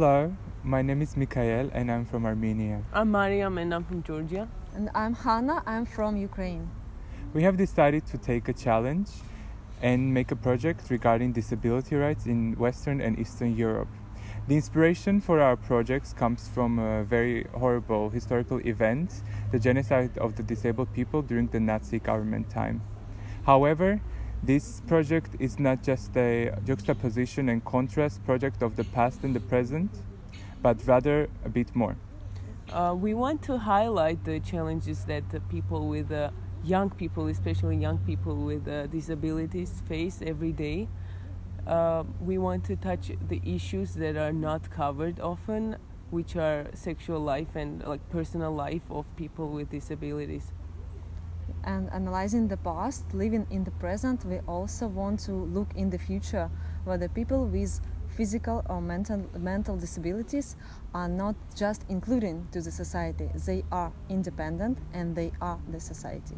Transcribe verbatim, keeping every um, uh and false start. Hello, my name is Mikhail and I'm from Armenia. I'm Mariam and I'm from Georgia. And I'm Hannah, I'm from Ukraine. We have decided to take a challenge and make a project regarding disability rights in Western and Eastern Europe. The inspiration for our projects comes from a very horrible historical event, the genocide of the disabled people during the Nazi government time. However, this project is not just a juxtaposition and contrast project of the past and the present, but rather a bit more. Uh, we want to highlight the challenges that the people with uh, young people, especially young people with uh, disabilities, face every day. Uh, we want to touch the issues that are not covered often, which are sexual life and like personal life of people with disabilities. And analyzing the past, living in the present, we also want to look in the future, where the people with physical or mental, mental disabilities are not just included to the society, they are independent and they are the society.